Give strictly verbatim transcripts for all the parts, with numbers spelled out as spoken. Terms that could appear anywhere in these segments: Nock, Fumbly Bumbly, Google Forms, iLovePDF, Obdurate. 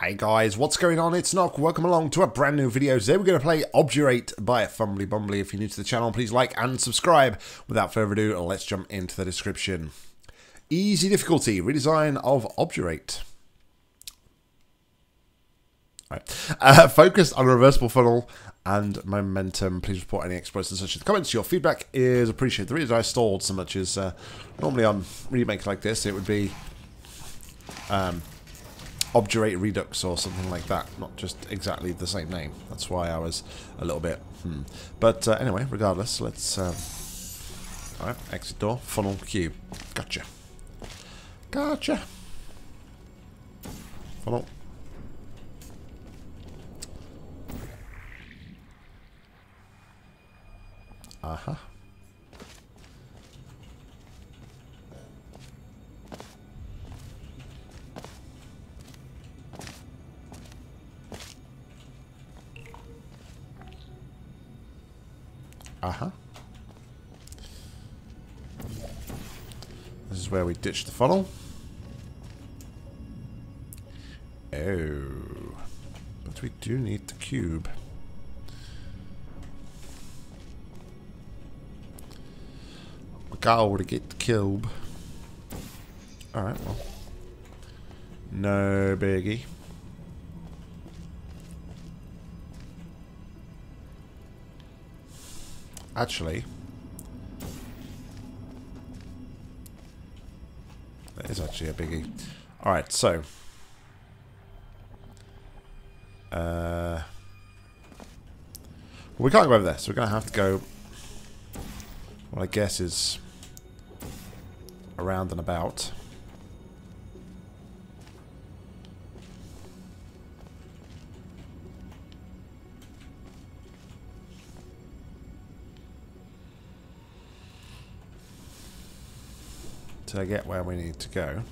Hey guys, what's going on? It's Nock. Welcome along to a brand new video. Today we're going to play Obdurate by Fumbly Bumbly. If you're new to the channel, please like and subscribe. Without further ado, let's jump into the description. Easy difficulty, redesign of Obdurate. All right. Uh, focused on reversible funnel and momentum. Please report any exploits and such in the comments. Your feedback is appreciated. The reason I stalled so much is uh, normally on remakes like this, it would be... Um, Obdurate Redux or something like that, not just exactly the same name. That's why I was a little bit hmm. But uh, anyway, regardless, let's um, alright, exit door, funnel cube. Gotcha. Gotcha. Funnel. Uh-huh. Uh-huh. This is where we ditch the funnel. Oh. But we do need the cube. We gotta get the cube. Alright, well. No biggie. Actually, that is actually a biggie. All right, so uh, we can't go over there, so we're gonna have to go. What I guess is around and about. To get where we need to go.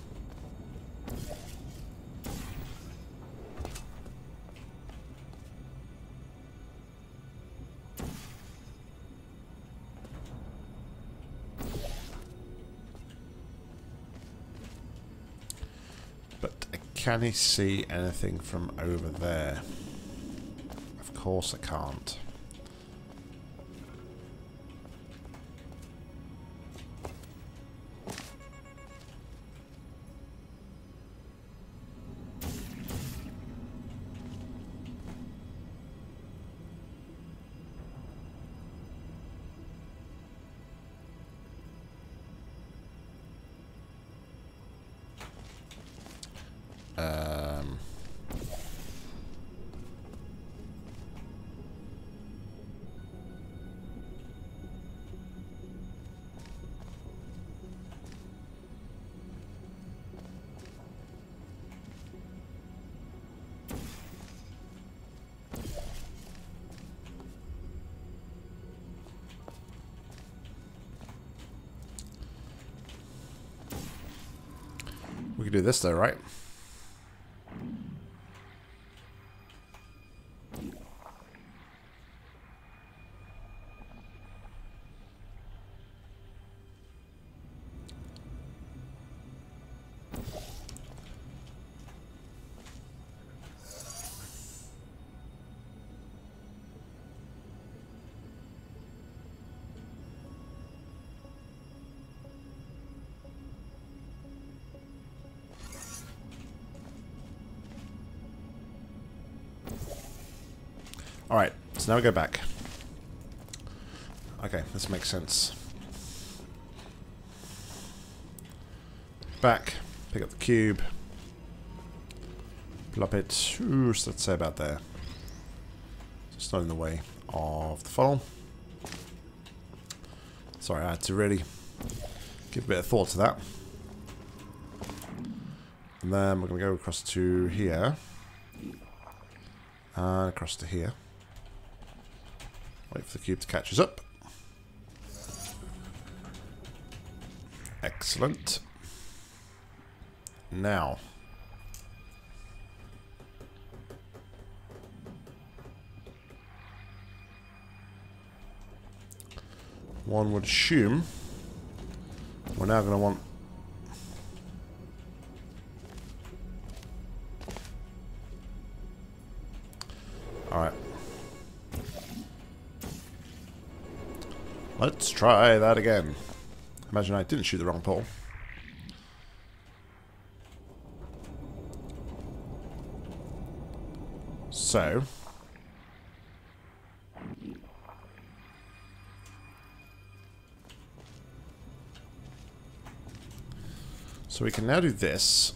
But I can't see anything from over there. Of course I can't. Um, we could do this though, right? Alright, so now we go back. Okay, this makes sense. Back, pick up the cube, plop it, ooh, so let's say about there. It's not in the way of the funnel. Sorry, I had to really give a bit of thought to that. And then we're going to go across to here. And across to here. Wait for the cube to catch us up. Excellent. Now. One would assume we're now going to want... Alright. Let's try that again. Imagine I didn't shoot the wrong pole. So... So we can now do this.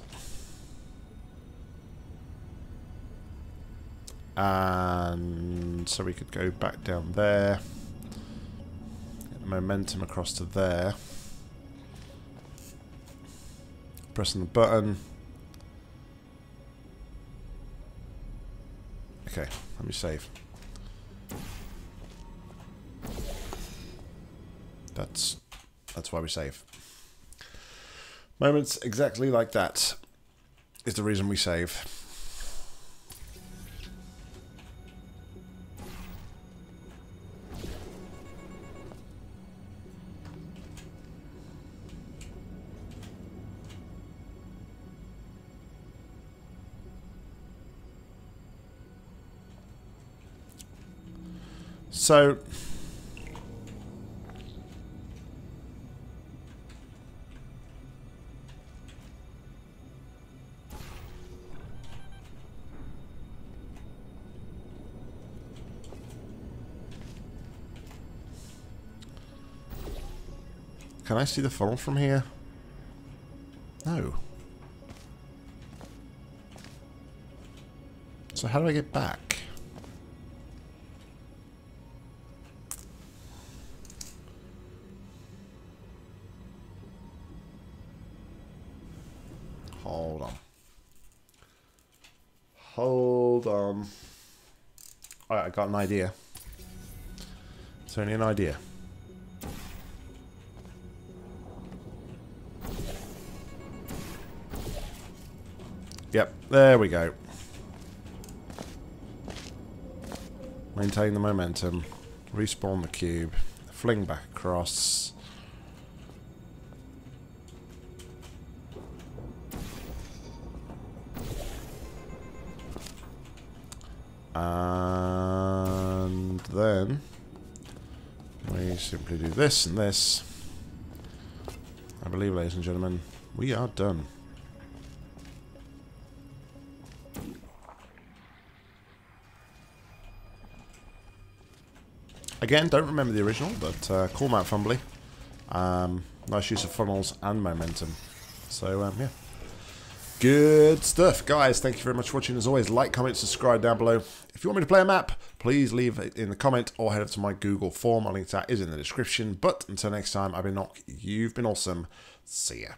And so we could go back down there. Get the momentum across to there. Pressing the button. Okay, let me save. That's that's why we save. Moments exactly like that is the reason we save. So... Can I see the funnel from here? No. So how do I get back? Hold on. Hold on. Alright, I got an idea. It's only an idea. Yep, there we go. Maintain the momentum. Respawn the cube. Fling back across. And then we simply do this and this. I believe, ladies and gentlemen, we are done. Again, don't remember the original, but uh, cool map Fumbly. Um, nice use of funnels and momentum. So, um, yeah. Good stuff. Guys, thank you very much for watching. As always, like, comment, subscribe down below. If you want me to play a map, please leave it in the comment or head up to my Google form. A link to that is in the description. But until next time, I've been Nock. You've been awesome. See ya.